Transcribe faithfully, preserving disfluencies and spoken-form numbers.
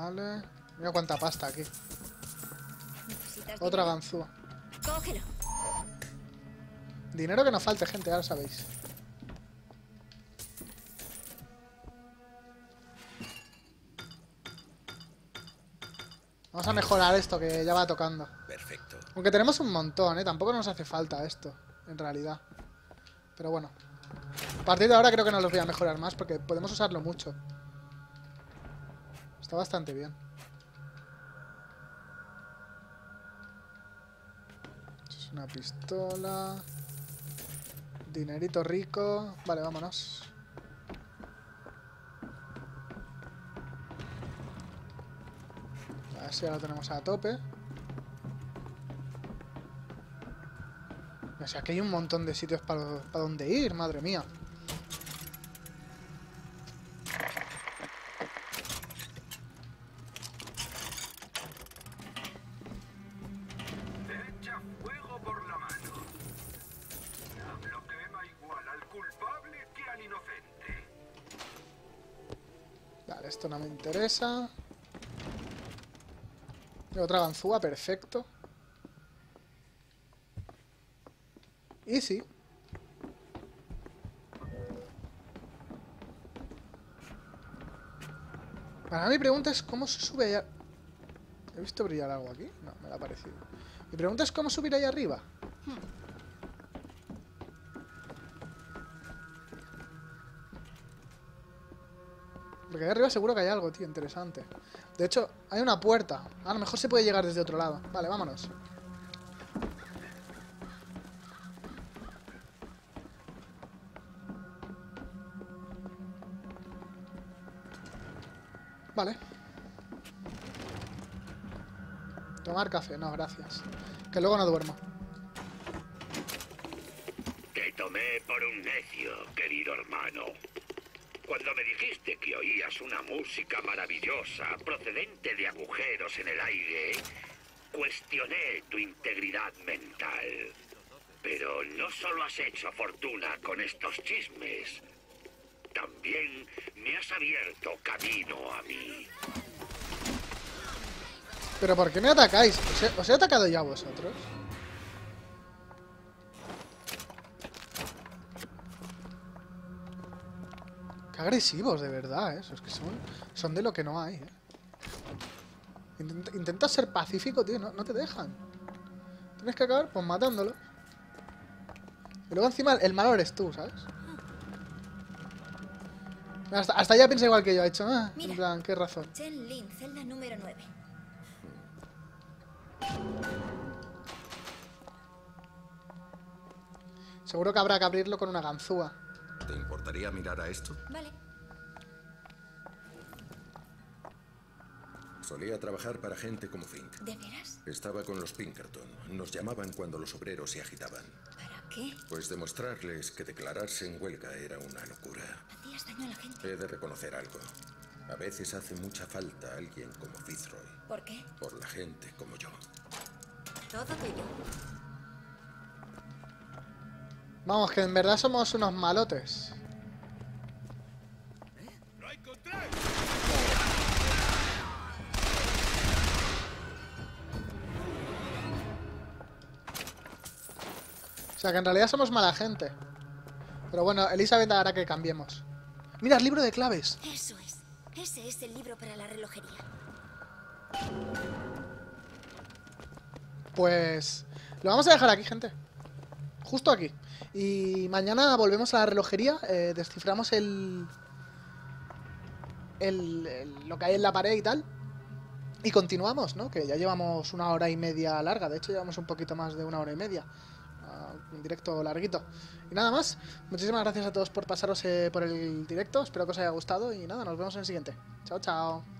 Vale. Mira cuánta pasta aquí. Otra ganzúa. Cógelo. Dinero que no falte, gente, ya lo sabéis. Vamos a mejorar esto, que ya va tocando. Perfecto. Aunque tenemos un montón, ¿eh? Tampoco nos hace falta esto, en realidad. Pero bueno. A partir de ahora creo que no los voy a mejorar más, porque podemos usarlo mucho. Está bastante bien. Es una pistola. Dinerito rico. Vale, vámonos. A ver si ya lo tenemos a tope. O sea, aquí hay un montón de sitios para, para donde ir, madre mía. Vale, esto no me interesa. Otra ganzúa, perfecto. Y sí. Para mí mi pregunta es cómo se sube allá. ¿He visto brillar algo aquí? No, me lo ha parecido. Mi pregunta es cómo subir ahí arriba. Porque ahí arriba seguro que hay algo, tío, interesante. De hecho, hay una puerta. A lo mejor se puede llegar desde otro lado. Vale, vámonos. Vale. Tomar café. No, gracias. Que luego no duermo. Te tomé por un necio, querido hermano. Cuando me dijiste que oías una música maravillosa procedente de agujeros en el aire, cuestioné tu integridad mental. Pero no solo has hecho fortuna con estos chismes, también me has abierto camino a mí. ¿Pero por qué me atacáis? ¿Os he, os he atacado ya a vosotros? Agresivos, de verdad, ¿eh? Es que son, son de lo que no hay, ¿eh? Intenta, intenta ser pacífico, tío, no, no te dejan. Tienes que acabar, pues, matándolo. Y luego encima el malo eres tú, ¿sabes? Hasta, hasta ya piensa igual que yo, ha hecho, ah, mira, en plan, qué razón. Chen Lin, celda número nueve. Seguro que habrá que abrirlo con una ganzúa. ¿Te importaría mirar a esto? Vale. Solía trabajar para gente como Fink. ¿De veras? Estaba con los Pinkerton. Nos llamaban cuando los obreros se agitaban. ¿Para qué? Pues demostrarles que declararse en huelga era una locura. ¿Hacías daño a la gente? He de reconocer algo. A veces hace mucha falta alguien como Fitzroy. ¿Por qué? Por la gente como yo. Todo tuyo. Vamos, que en verdad somos unos malotes. O sea, que en realidad somos mala gente. Pero bueno, Elizabeth hará que cambiemos. Mira, el libro de claves. Eso es. Ese es el libro para la relojería. Pues lo vamos a dejar aquí, gente. Justo aquí. Y mañana volvemos a la relojería, eh, desciframos el, el, el... lo que hay en la pared y tal. Y continuamos, ¿no? Que ya llevamos una hora y media larga. De hecho, llevamos un poquito más de una hora y media. Uh, un directo larguito. Y nada más. Muchísimas gracias a todos por pasaros eh, por el directo. Espero que os haya gustado. Y nada, nos vemos en el siguiente. Chao, chao.